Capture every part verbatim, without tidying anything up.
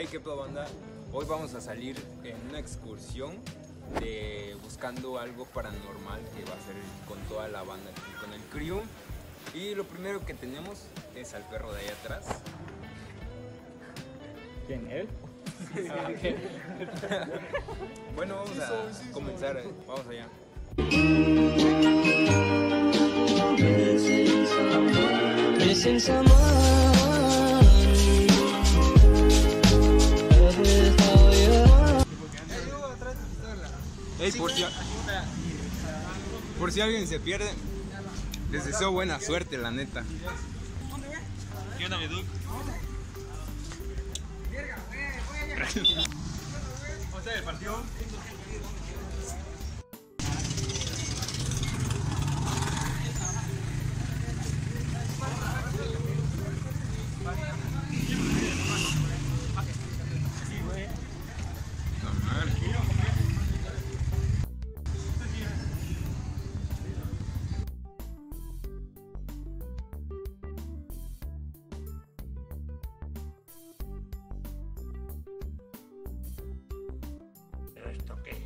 Hey, qué pedo, banda. Hoy vamos a salir en una excursión de buscando algo paranormal que va a ser con toda la banda, con el crew. Y lo primero que tenemos es al perro de ahí atrás. ¿Quién? ¿Él? Sí, ah, okay. Bueno, vamos sí, a sí, comenzar. Sí, vamos allá. Missing someone. Hey, por, si a... por si alguien se pierde, les deseo buena suerte, la neta. ¿Qué onda, mi Duke? ¿Cómo está el partido? ¿Esto qué es?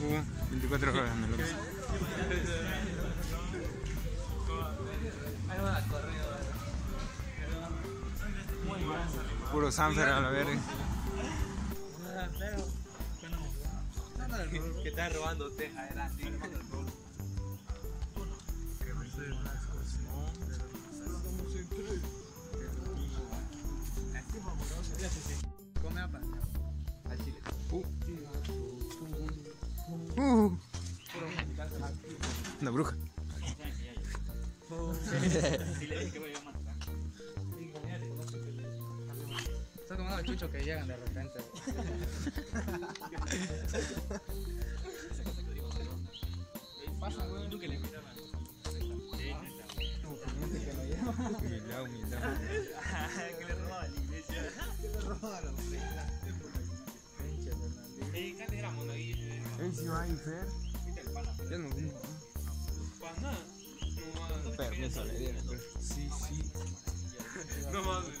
Hugo, veinticuatro horas en el loco. Puro Sanfer a la verga. Que está robando teja, era así. Come a pasar al chile. Uh. Una bruja. Si le dije que voy a matar. Son como los chuchos que llegan de repente. Pasa, güey. Tú que le miras a humildad, humildad. Que le robaba a la iglesia. Que le robaba a la iglesia. Ey, ¿qué era monaguillo? Ey, si va a infer. Ya no vino. Pues nada. Permiso le dieron. Sí, sí. No mames.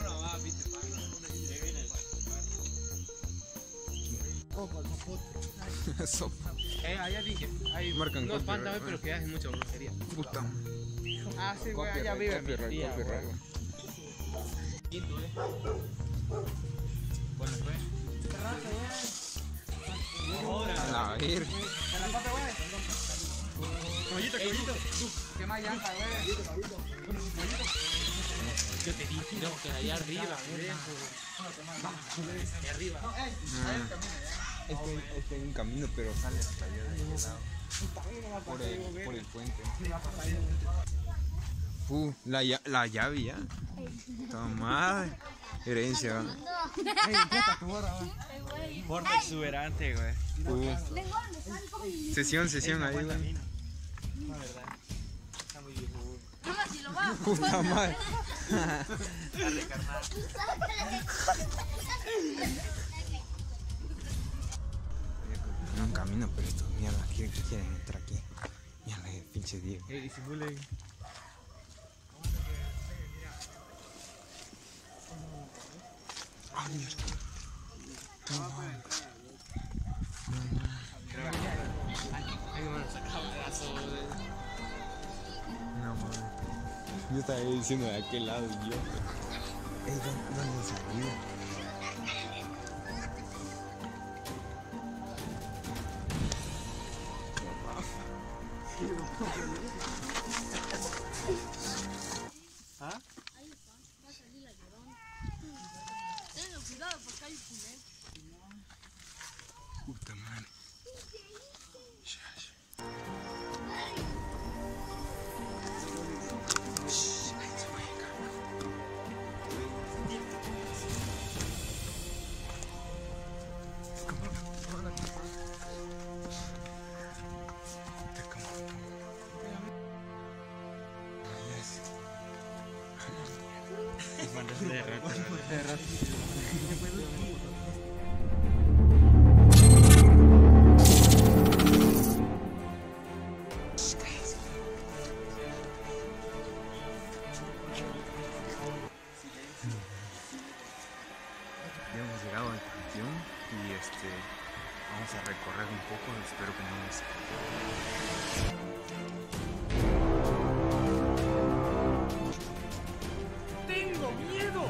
No mames, viste, pana. Le viene el sopa, sopote. Sopa. Eh, allá dije. Marcan no espanta, pero que hacen mucha grosería. Puta. Ah, sí, güey, allá vive mi tía, güey. Quinto, eh. Bueno, güey. Ahora. A ver. Con la pata, güey. Caballito, caballito. Qué más llanta, güey. Caballito. Yo te dije, no, que allá arriba, güey. Allá arriba. No, eh. Ahí el camino, eh. Es que, es que hay un camino, pero sale hasta allá de este lado. Por el, por el puente. Uh, la, la llave ya. Tomada. Herencia. Porte exuberante, güey. Uh. Sesión, sesión ahí, güey. La verdad. Está muy bien. Puta madre. No, un camino, pero estos mierdas quieren, quieren entrar aquí. Mierda, el pinche Diego. Ey, disimula ahí. Ay, mierda. No, mames. Yo estaba diciendo de aquel lado, yo. Ey, ¿dónde salió? ¿Ah? Ahí está, va a salir la llorona. Tenlo cuidado porque hay culero. Puta madre. De rato, de rato. Espero que no les... ¡Tengo miedo!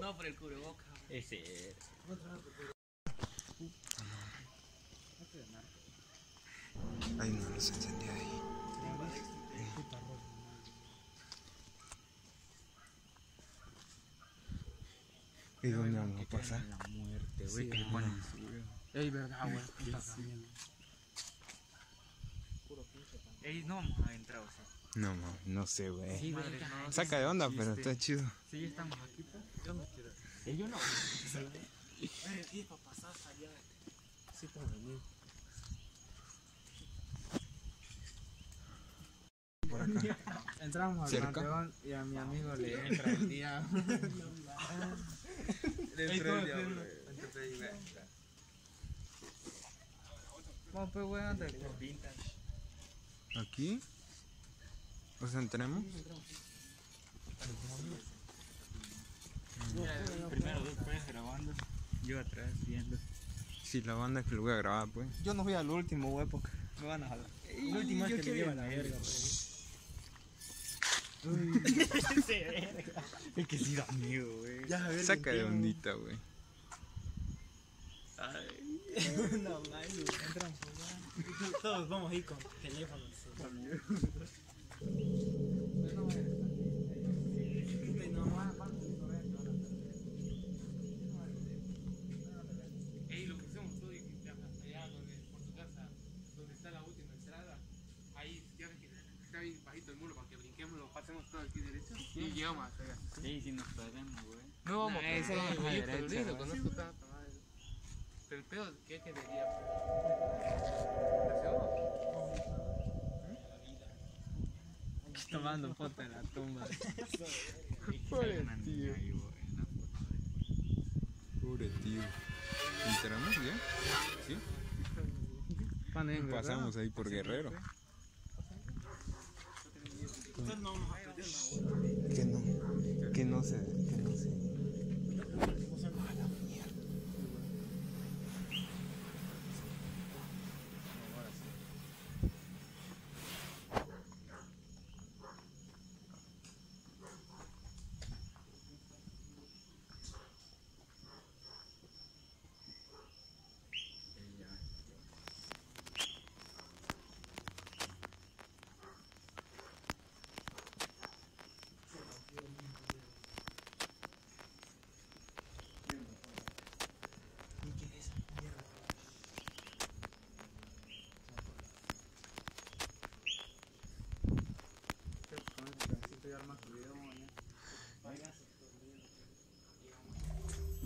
No por el cubreboca. Ese es. Ay, no los entendí ahí. ¿Y dónde vamos a pasar? La muerte, güey. Sí, bueno. Ey, verdad, güey. ¿Qué pasa? Ey, no vamos a entrar, o sea. No, no, no sé, güey. Sí, no, saca de onda, pero está chido. Sí, estamos aquí, pues. Yo no quiero. Ey, yo no. Ey, tío, para pasar allá. Sí, para venir. Por acá. Entramos al panteón y a mi amigo le entra el día. Le entra el día, güey. Vamos, pues, güey, antes de que... ¿Aquí? ¿Pues entremos? Primero tú puedes grabando, yo atrás viendo. Si la banda es que lo voy a grabar, pues. Yo no voy al último, güey, porque me van a jalar. El último es que le llevan a la verga, güey. Es que sí da miedo, güey. Saca de ondita, güey. No, mames, entramos. Todos vamos a ir con teléfonos. Ey, lo que hacemos hoy, que está allá donde, por tu casa, donde está la última entrada, ahí ya ves que está bien bajito el muro para que brinquemos, lo pasemos todo aquí derecho y llegamos hasta allá. Sí, si nos perdemos, güey. No vamos a eso es muy perdido, conozco tanto. Pero el pedo, ¿qué quedaría? Tomando foto en la tumba. Pobre tío. Pobre tío. ¿Entramos ya? ¿Sí? Pasamos ahí por Guerrero. Que no, que no se, que no se.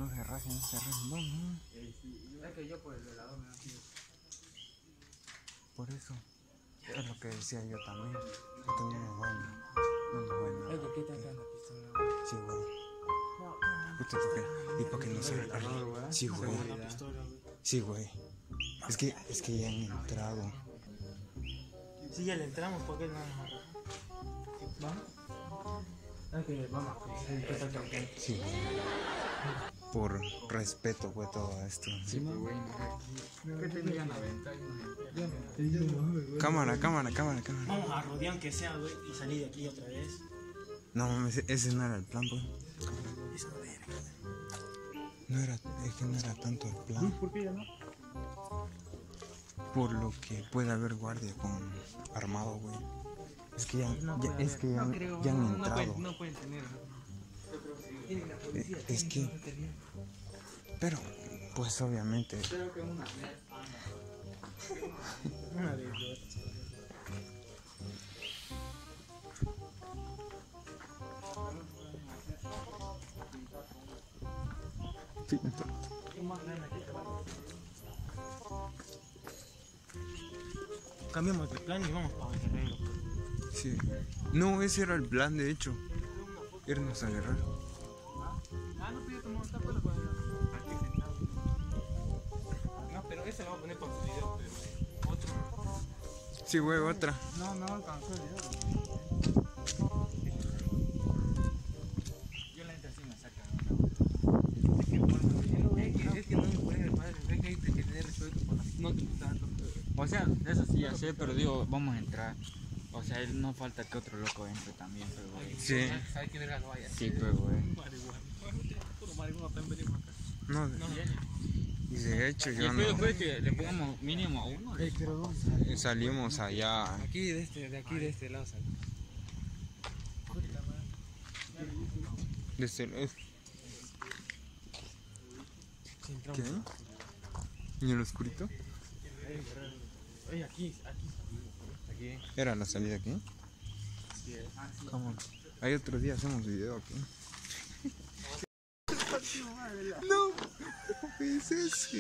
No se rajen, no se rajen, no, no. Es que yo por el velador me da miedo. Por eso. Es lo que decía yo también. Yo también me voy. No me voy nada. Es que te sacan la pistola. Sí, güey. ¿Y por qué no se rajen? Sí, güey. Sí, güey. Es que, es que ya han entrado. Sí, ya le entramos, ¿por qué no nos agarran? ¿Vamos? Es que vamos a... Sí. Por respeto, güey, todo esto. Sí, güey, no. ¿Qué tenían a venta? Cámara, cámara, cámara, cámara. Vamos a rodear aunque sea, güey, y salir de aquí otra vez. No, mames, ese no era el plan, güey. No era, es que no era tanto el plan. ¿Por qué ya no? Por lo que puede haber guardia con armado, güey. Es que ya, no ya, es que ya, no creo, ya han no, entrado. No pueden, no pueden tener. Eh, es que. Pero, pues obviamente. Creo que una. Una de dos. Pinto. Cambiamos de plan y vamos para el terreno. Sí. No, ese era el plan, de hecho. Irnos a guerrar. Ah, no pidió tomar esta cola para aquí sentado. No, pero ese lo vamos a poner para su video, pero otro. Sí, güey, otra. No, no alcanzó el video. Yo la neta sí me saca. Es que no me puede reparar. Es que hay que tener respeto por las notas. O sea, eso sí ya sé, pero digo, vamos a entrar. O sea, no falta que otro loco entre también, pero güey. Sí. ¿Sabes qué verga lo haya? Sí, pero güey. No, no. Y de hecho, yo no. Después que le pongamos mínimo a uno. Salimos allá. Aquí de este, de aquí de este lado salimos. De este lado. ¿Qué? ¿Y en lo oscurito? Oye, aquí, aquí. ¿Era la salida aquí? Sí. ¿Cómo? Hay otros días hacemos video aquí. No, es eso.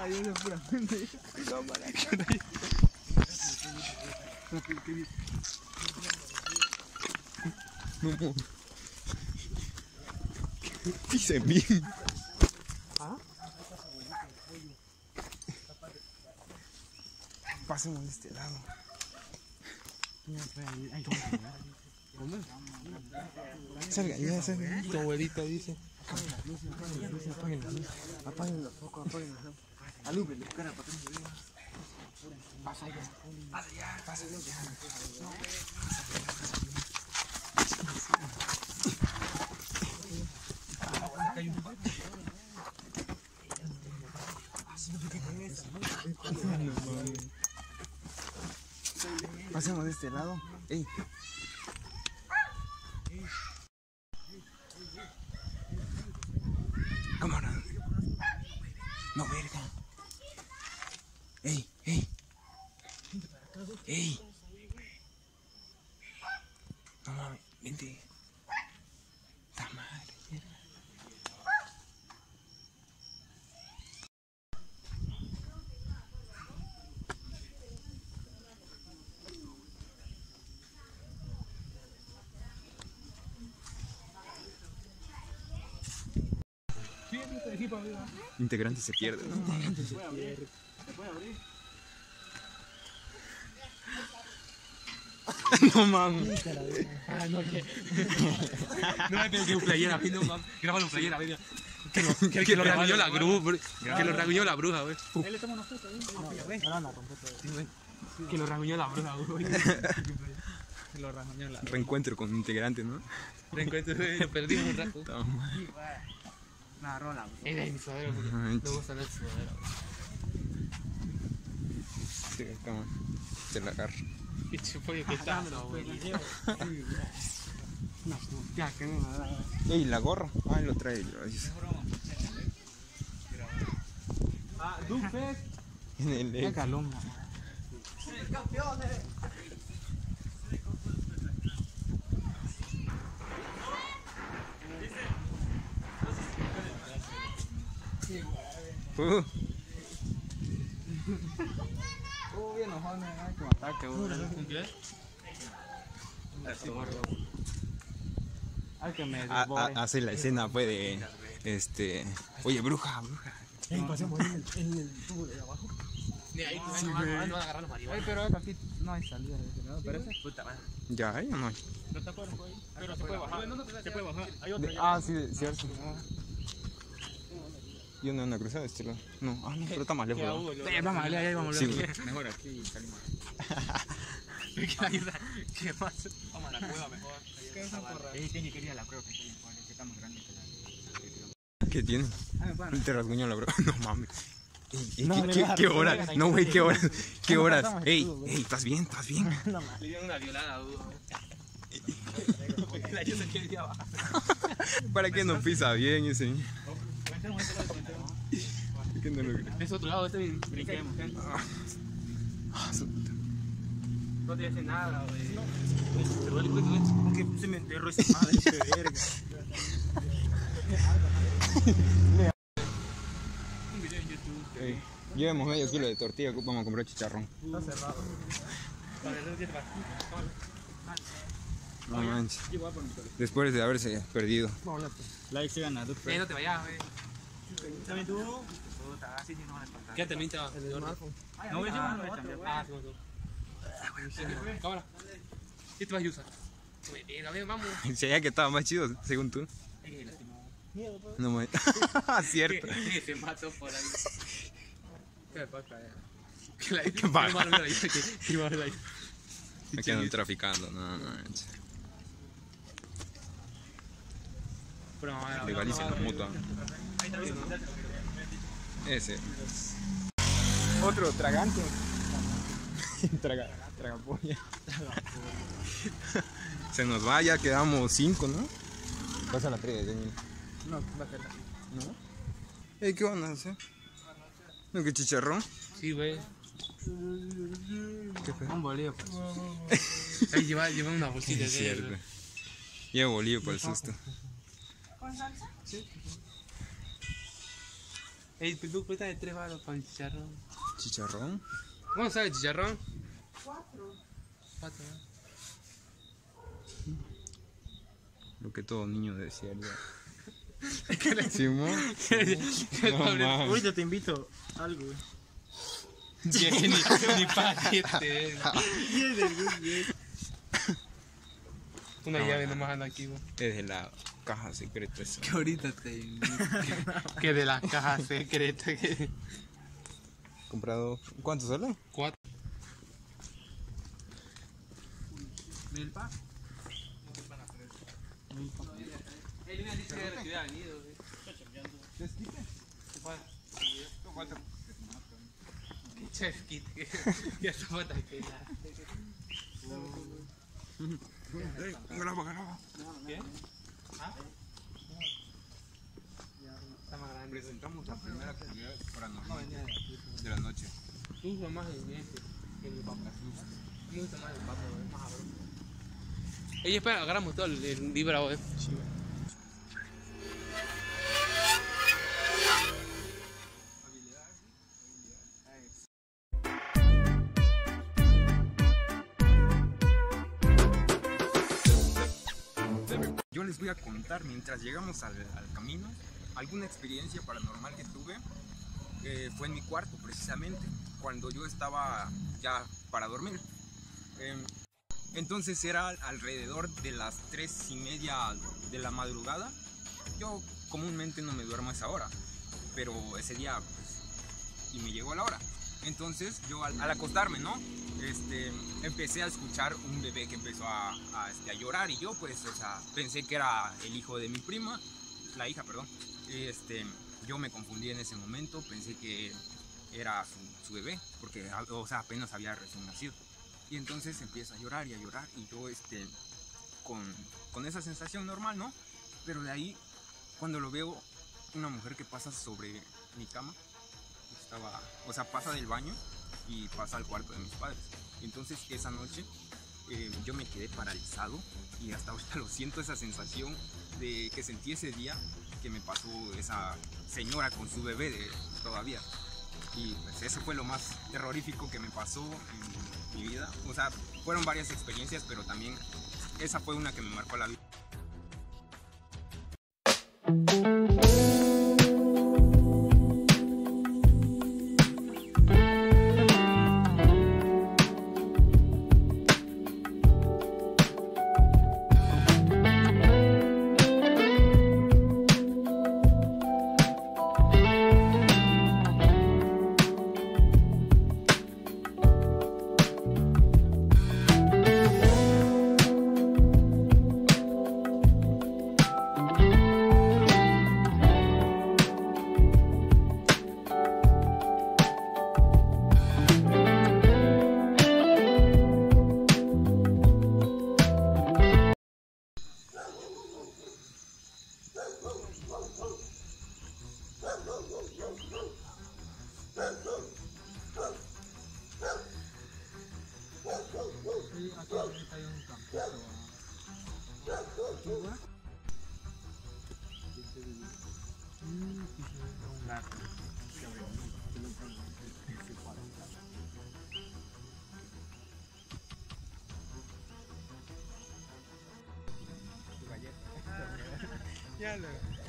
Ay, no, pura pendeja. No, para que no. Dice bien. ¿Ah? Pasemos de este lado. ¿Cómo? Salga, ya salga. Tu abuelita dice. Apaguen las luces, apaguen las luces, apaguen las luces. Apaguen los focos, apaguen las luces. Alúmenle, cara, para que no se vea. Pasa ya, pasa ya, pasa ya. No, pasa ya. Pasemos de este lado. Ey. Cámara. No, verga. Ey, ey. Ey. No mames, vente. Ta madre, verga. Integrante se pierde, ¿no? Integrante se pierde. ¿Se puede abrir? No mames. Ah, no, que. No me pienso que un playera, no mames. Grábalo un playera, venga. Que lo, que, que, que lo regañó la bruja, que lo regañó la bruja, güey. Él le toma una foto, güey. No, no, no, que lo regañó la bruja, güey. Que lo regañó la bruja. Reencuentro con integrantes, ¿no? Reencuentro, güey. Lo perdimos un rato. Toma. Una rola, güey. Era mi sudadero, porque no gusta la sudadera, güey. Sí, toma. Se la agarra. Qué chupollo que está, güey. No, ya, que no me da. Ey, la gorra. Ah, lo trae. Es broma. Ah, DukeFest. En el Eco. Qué calón, güey. ¡Soy campeón, eh! Uh. Uh, bien enojado, me da como ataque, güey. ¿Con qué? Hay que me desborde. Hace la escena, pues, de... Este... Oye, bruja, bruja. Ey, pasemos en el tubo de abajo. De ahí, pues, ahí no van a agarrar los marihuana. Ay, pero aquí no hay salida, ¿no? ¿Parece? Puta madre. ¿Ya hay o no hay? No está por ahí. Pero se puede bajar. Se puede bajar. Hay otro. Ah, sí, cierto. Yo no una cruzada de este lado. No, ah, no, pero está más lejos. Está más lejos, ahí vamos a volver. Mejor aquí salimos. ¿Qué pasa? Vamos a la cueva mejor. ¿Qué es esa porra? Ahí tiene que ir a la cueva, que está más grande que la. ¿Qué tiene? Te rasguñó la broma. No mames. ¿Qué horas? No, güey, ¿qué horas? ¿Qué horas? Ey, ey, ¿estás bien? ¿Estás bien? Le dieron una violada, dudo. ¿Para qué no pisa bien ese? Es otro lado, este brinquemos. No te hace nada, güey. Porque se me enterró esa madre, ese verga. Un video en YouTube. Llevemos medio kilo de tortilla, vamos a comprar chicharrón. Está cerrado. No manches. Después de haberse perdido. Like se gana. No te vayas, güey. ¿También tú? espantar, sí, sí, no van a espantar. ¿Qué también te va? El marco. No voy a llevarlo otro. Ah, sí, otro. Cámara. ¿Qué te vas a usar? Venga, ven, vamos. Si allá que estaba más chido, según tú. Eh, lastimado. Miedo, pues. No me... Cierto. Se mató por ahí. ¿Qué pasa? ¿Qué la hizo? ¿Qué pasa? ¿Qué pasa? Me quedan traficando, no, no. Legalicen la mutua. Ese. Otro, tragante. Traga, tragapolla. Se nos va, ya quedamos cinco, ¿no? Pasa la tres, Daniel. No, va a quedar. ¿No? Hey, ¿qué van a hacer? ¿No que chicharrón? Sí, güey. ¿Qué fue? Un bolillo para el susto. Ahí lleva, lleva una bolsita. Es cierto. Lleva bolillo para el susto. ¿Con salsa? Sí. El pitú cuesta de tres balos para el chicharrón. ¿Chicharrón? ¿Cómo sabe chicharrón? Cuatro. Cuatro, ¿no? Lo que todo niño de cierto. Simón. Uy, yo te invito a algo. Ni paquete. Una llave nomás anda aquí, güey. Es de la caja secreta esa. Que ahorita te... Que de la caja secreta. Comprado... ¿Cuánto sale? Cuatro. ¿Mil pa? Mil pa. Él me dice que hubiera venido, güey. Está chambeando. ¿Desquite? ¿Qué pasa? ¿Cuánto? Qué chasquite. Ya se va a taquear. Hey, graba, graba. ¿Qué? ¿Ah? Está más grande. Presentamos la primera actividad paranormal de la noche. Tú usas más el diente que el papa. Me gusta más el papa, es más sabroso. Ey, espera, agarramos todo el libro, eh. Sí, les voy a contar mientras llegamos al, al camino alguna experiencia paranormal que tuve. Eh, fue en mi cuarto precisamente cuando yo estaba ya para dormir. Eh, entonces era alrededor de las tres y media de la madrugada. Yo comúnmente no me duermo a esa hora, pero ese día pues, y me llegó la hora. Entonces yo al, al acostarme, ¿no? Este, empecé a escuchar un bebé que empezó a, a, este, a llorar y yo pues, o sea, pensé que era el hijo de mi prima, la hija, perdón. Este, yo me confundí en ese momento, pensé que era su, su bebé, porque o sea, apenas había recién nacido. Y entonces empieza a llorar y a llorar y yo este, con, con esa sensación normal, ¿no? Pero de ahí, cuando lo veo, una mujer que pasa sobre mi cama, estaba, o sea, pasa del baño y pasa al cuarto de mis padres. Entonces esa noche eh, yo me quedé paralizado y hasta ahorita lo siento, esa sensación de que sentí ese día que me pasó esa señora con su bebé de, todavía. Y pues eso fue lo más terrorífico que me pasó en mi vida. O sea, fueron varias experiencias, pero también esa fue una que me marcó la vida.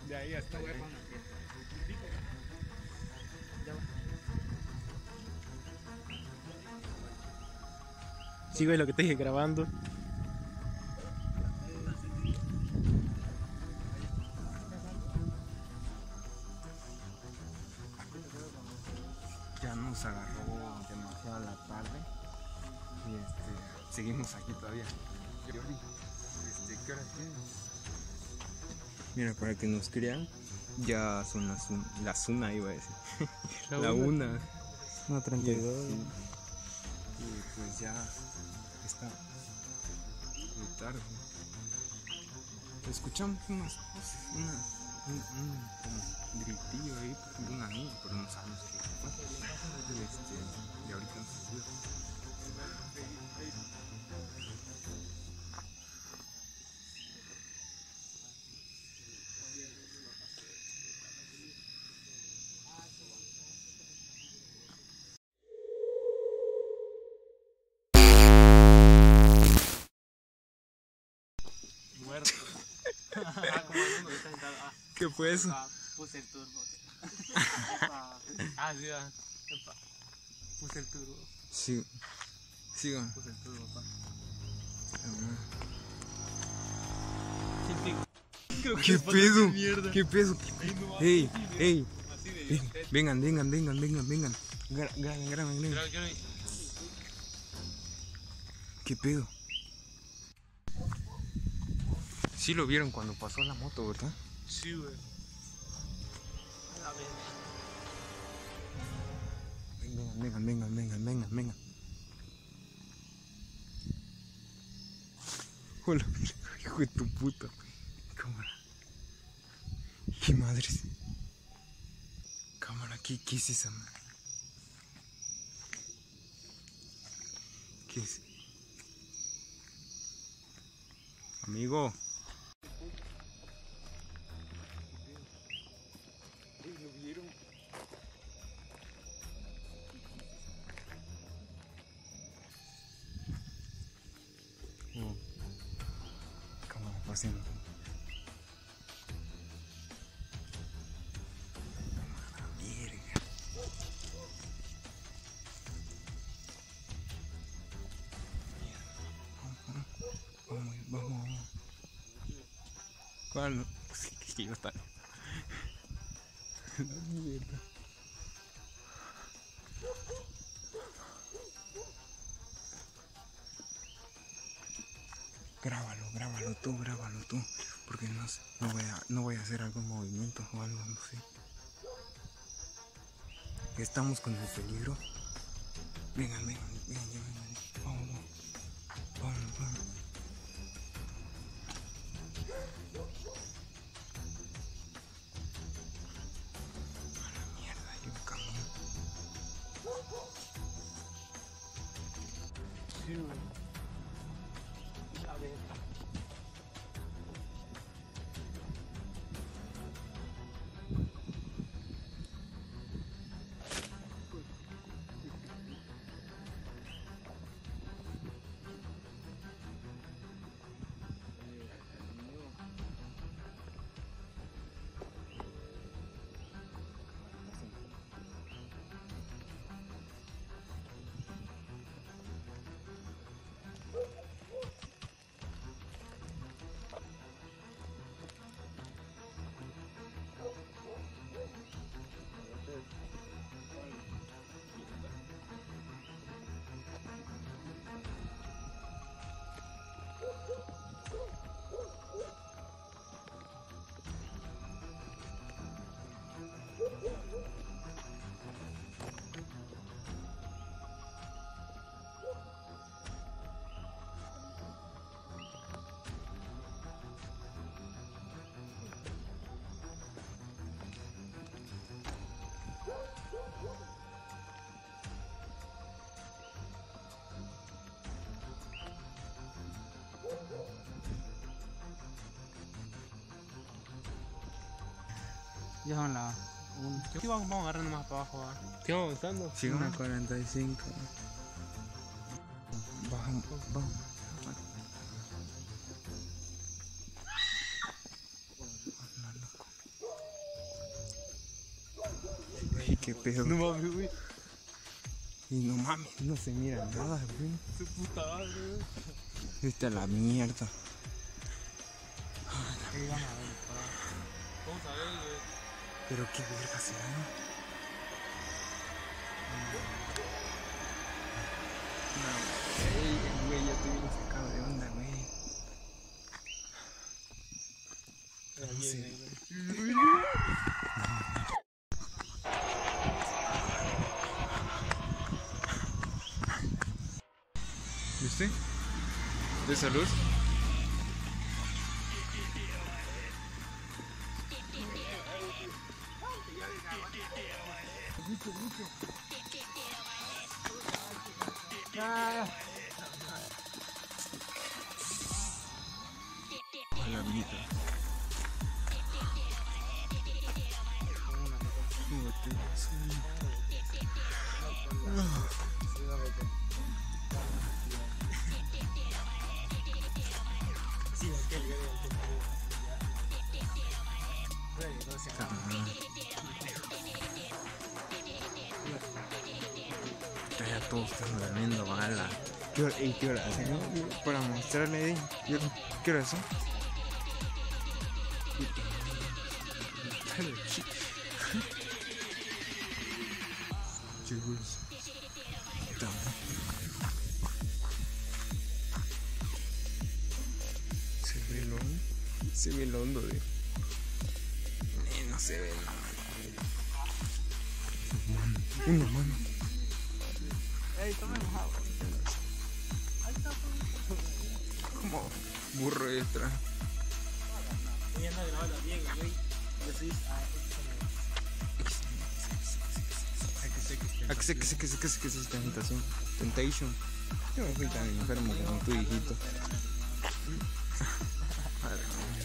De ahí hasta huevo. Ya Si ves lo que te dije grabando. Ya nos agarró demasiado la tarde. Y este, seguimos aquí todavía. Este, ¿qué hora es? Mira, para que nos crean, ya son las, un, las una, iba a decir. La, la una. una. No, treinta y dos. Sí. Y pues ya está muy tarde. Escuchamos unas cosas, unas, un, un, un gritillo ahí de un amigo, pero no sabemos qué fue. Y, este, y ahorita no se sube. ¿Qué fue eso? Epa, puse el turbo. Epa. Ah, sí, va. Epa. Puse el turbo. Sí. Sigo. Sí, puse el turbo, papá. ¿Qué pedo? ¿Qué pedo? Ey, ey. Vengan, vengan, vengan, vengan, vengan. Graben, graben, graben. ¿Qué pedo? Sí lo vieron cuando pasó la moto, ¿verdad? Sí, güey. Vengan, vengan, vengan, vengan, vengan, vengan. Hola, hijo de tu puta. Cámara. Qué madres. Cámara, ¿qué, qué es esa madre? ¿Qué es? Amigo. Haciendo. Vamos, vamos, vamos. ¿Cuál? Que yo está. La mierda. Grábalo, grábalo tú, grábalo tú, porque no sé, no voy a, no voy a hacer algún movimiento o algo, no sé. Estamos con el peligro. Vengan, vengan, vengan, ya vengan, vamos, vamos, vamos. A la mierda, hay un camión. Sí, ya son la una. Sí, vamos, vamos agarrando más para abajo. ¿Qué vamos avanzando? Sí, una cuarenta y cinco. Bajamos, vamos. Ay, qué pedo. No mames, güey. Y no mames, no se mira nada, güey. Su puta madre, güey. Viste a la mierda. Ay, la mierda. Vamos a ver, güey. Pero qué verga será, ¿no? No, güey, yo estoy bien sacado de onda, güey. No sé, güey. ¿Viste? ¿De esa luz? Ah. Hola, amiguita. Está todo están durmiendo, bala. ¿Qué hora, y qué hora hacen? ¿Eh? Para mostrarle, ¿eh? ¿Qué, ¿Qué hora son? Chicos. Se ve el hondo. Se ve el hondo, eh. No se ve nada. Una mano. Ey, toma enojado. Ahí está todo. Como burro extra. Ella anda grabando bien, güey. X, X, X, X, X, Tentación. Tentation. Yo me fui tan enfermo como tu hijito.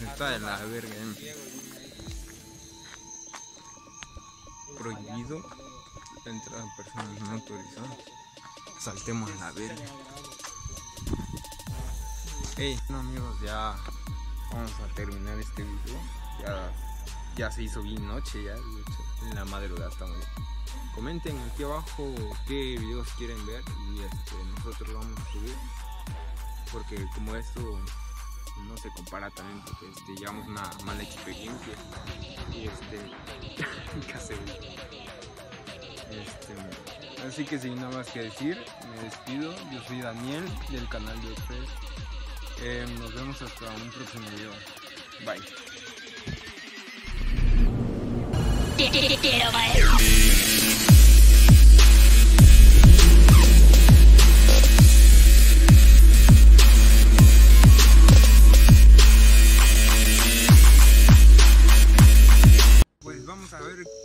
Está de la verga, eh. Prohibido la entrada a personas no autorizadas. Saltemos a la verga. Hey, no amigos, ya vamos a terminar este video. Ya, ya se hizo bien noche, ya en la madrugada estamos. Comenten aquí abajo qué videos quieren ver y este, nosotros lo vamos a subir. Porque como esto no se compara también, porque este, llevamos una mala experiencia y este casi este, así que sin nada más que decir me despido. Yo soy Daniel del canal DukeFest, eh, nos vemos hasta un próximo video, bye.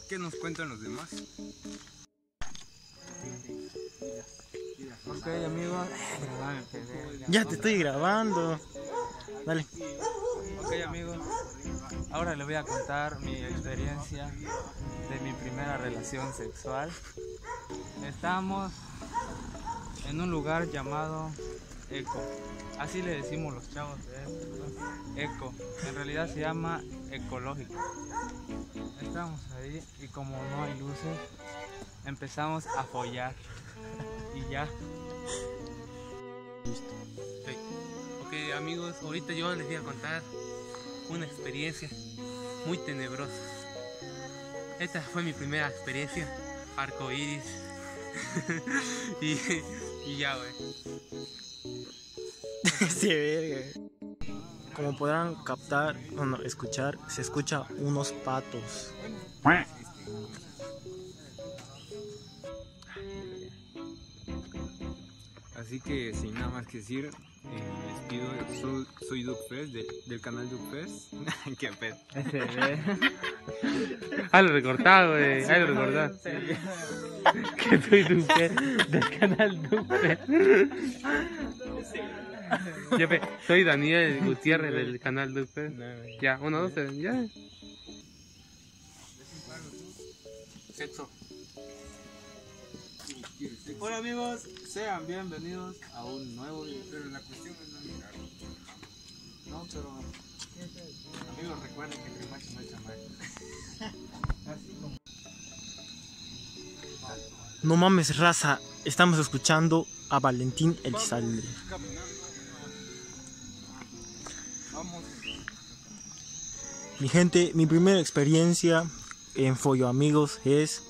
¿Qué nos cuentan los demás? Ok, amigo. Ya te estoy grabando. Dale. Ok, amigos. Ahora les voy a contar mi experiencia de mi primera relación sexual. Estamos en un lugar llamado Eco. Así le decimos los chavos, ¿eh? Eco. En realidad se llama Ecológico. Estamos ahí y como no hay luces, empezamos a follar. Y ya. Listo. Okay. Ok, amigos, ahorita yo les voy a contar una experiencia muy tenebrosa. Esta fue mi primera experiencia arcoíris. y, y ya, güey. Se ve, como podrán captar, bueno, escuchar, se escucha unos patos. Así que sin nada más que decir, eh, les pido, soy, soy DukeFest de, del canal DukeFest. Qué pedo. Ah, lo recortado, güey. Ah, lo recortado. Que soy DukeFest del canal DukeFest. Jefe, soy Daniel Gutiérrez del canal de usted. No, ya, uno, dos, tres, ya. Sexo. Hola amigos, sean bienvenidos a un nuevo video. Pero la cuestión es no mirar. No, pero amigos, recuerden que entre macho no hay chamaco. Así como. No mames, raza. Estamos escuchando a Valentín el Salitre. Mi gente, mi primera experiencia en Follamigos es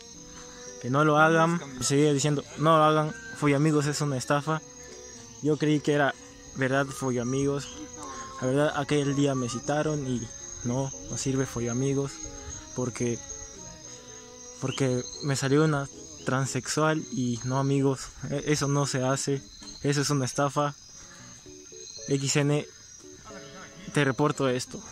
que no lo hagan. Seguía diciendo, no lo hagan, Follamigos es una estafa. Yo creí que era verdad Follamigos. La verdad, aquel día me citaron y no, no sirve Follamigos porque, porque me salió una transexual y no, amigos, eso no se hace, eso es una estafa. equis ene, te reporto esto.